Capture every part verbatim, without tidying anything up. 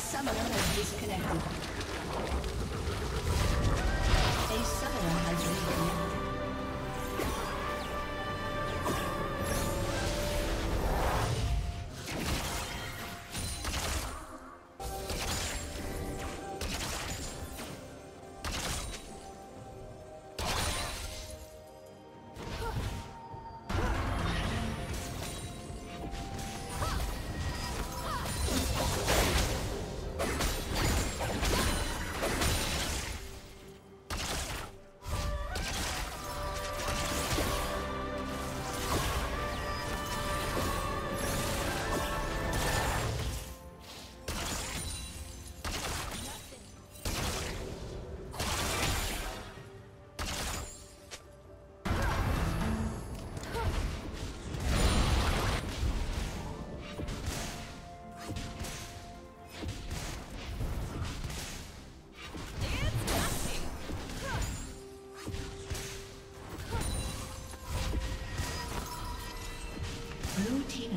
summoner has disconnected. A summoner has reconnected.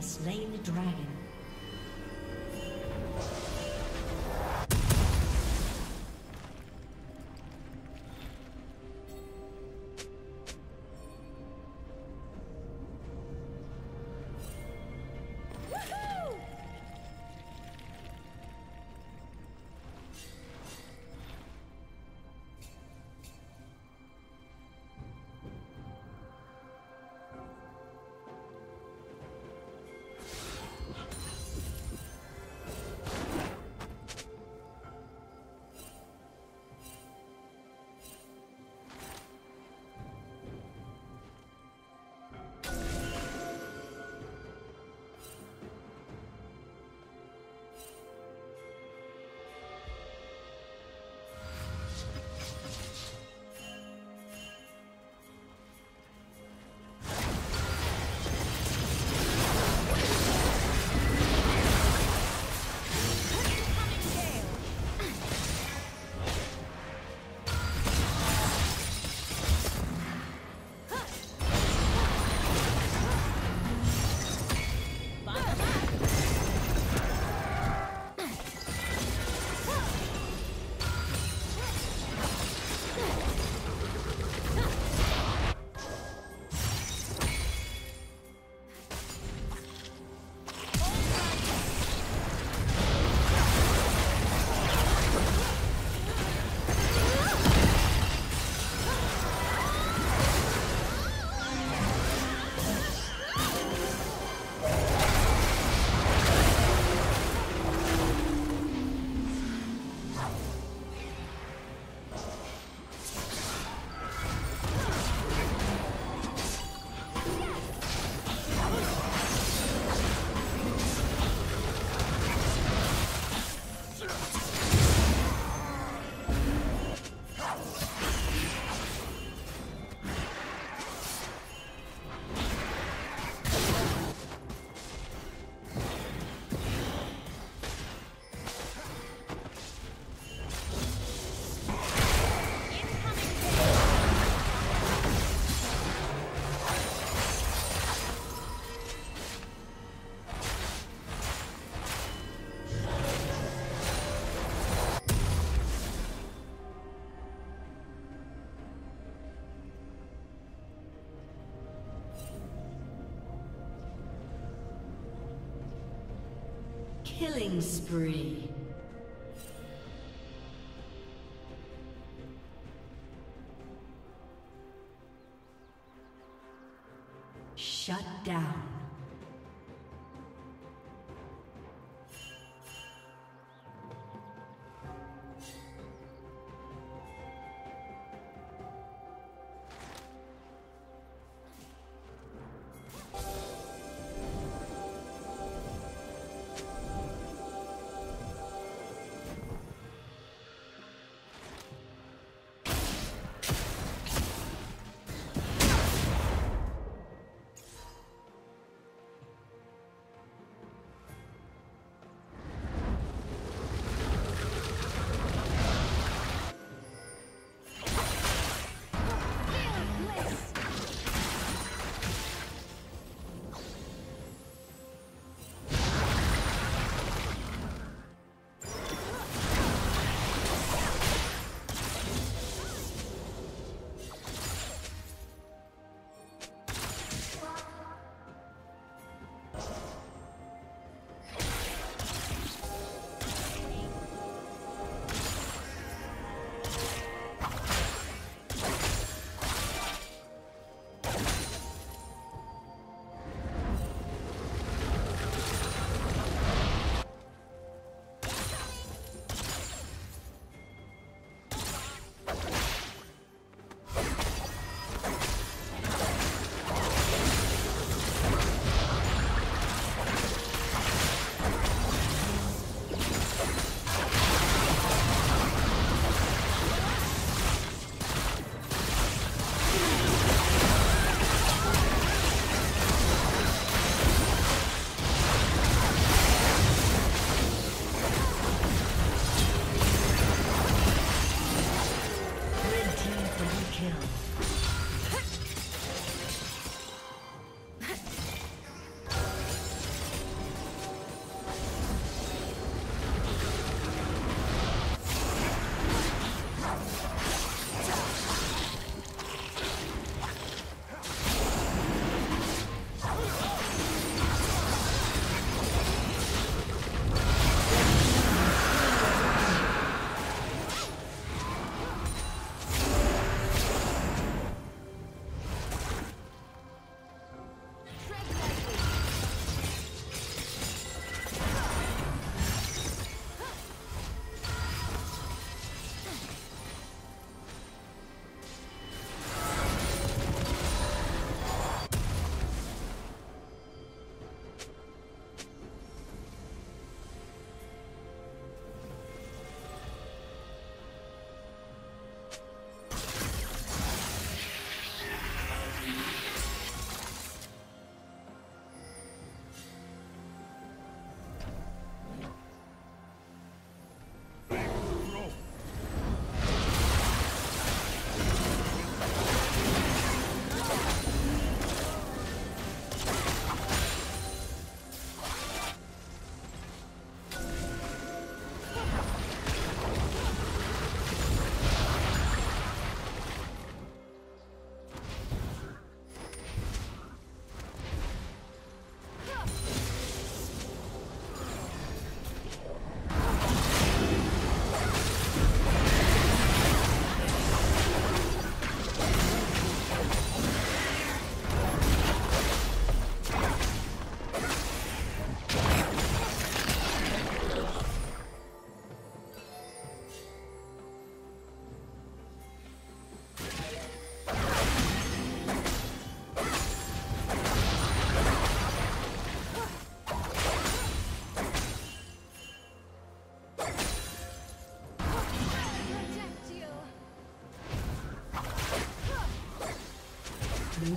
Slain the dragon. Killing spree. Shut down. Blue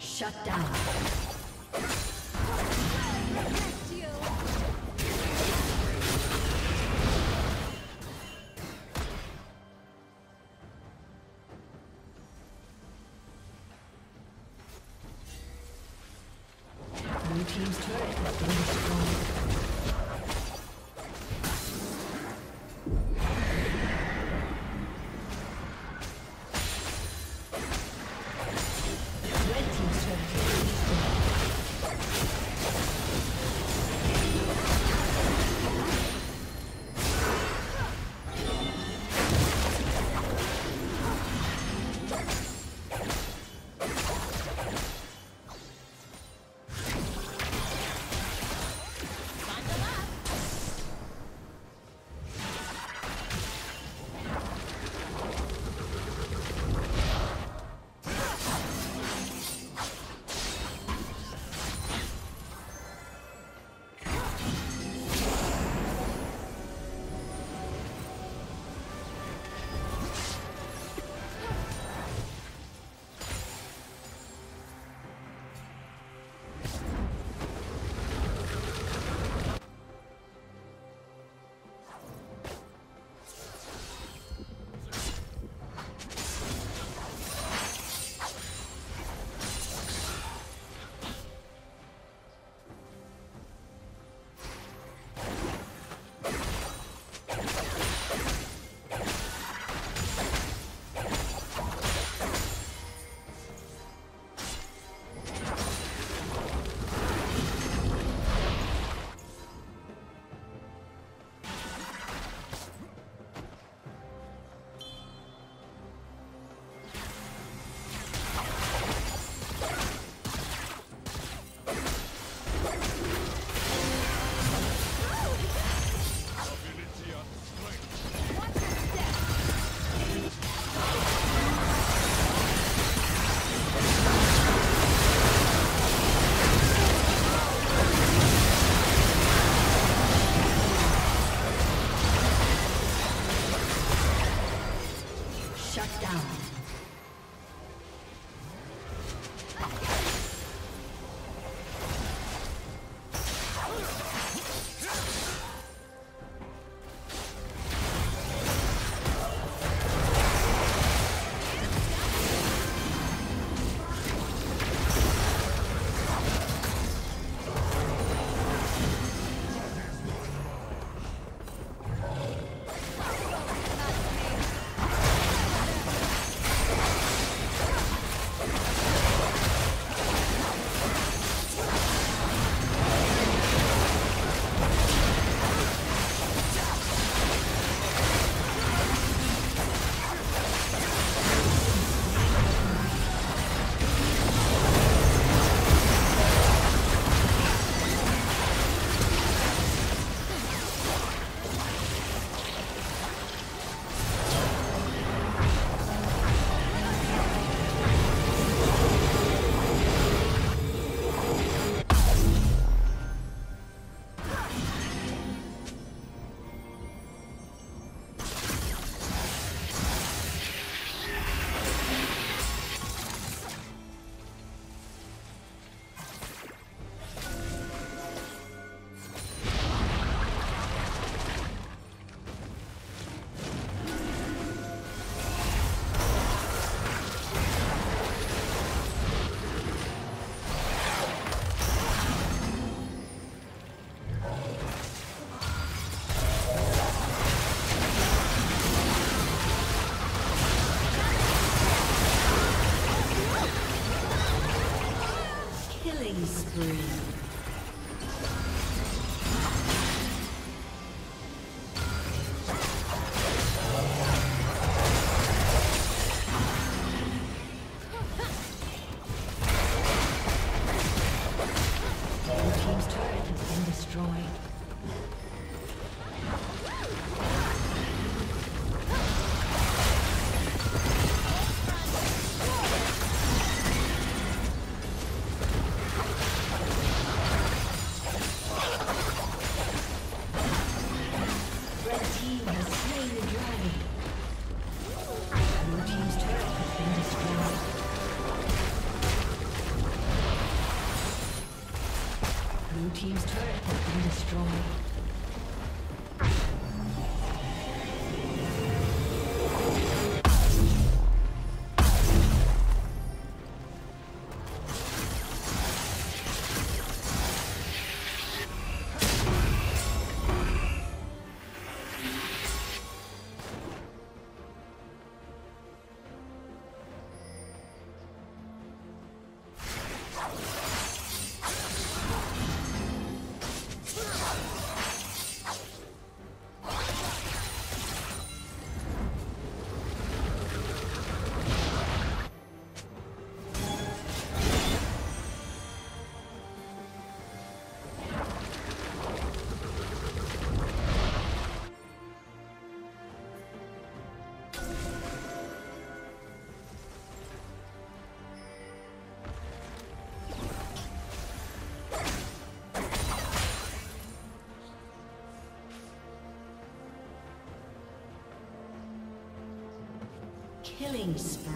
Shut down. Blue team's turret has been destroyed. Team's turret has been destroyed. Killing spree.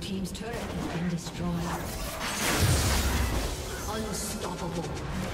Team's turret has been destroyed. Unstoppable.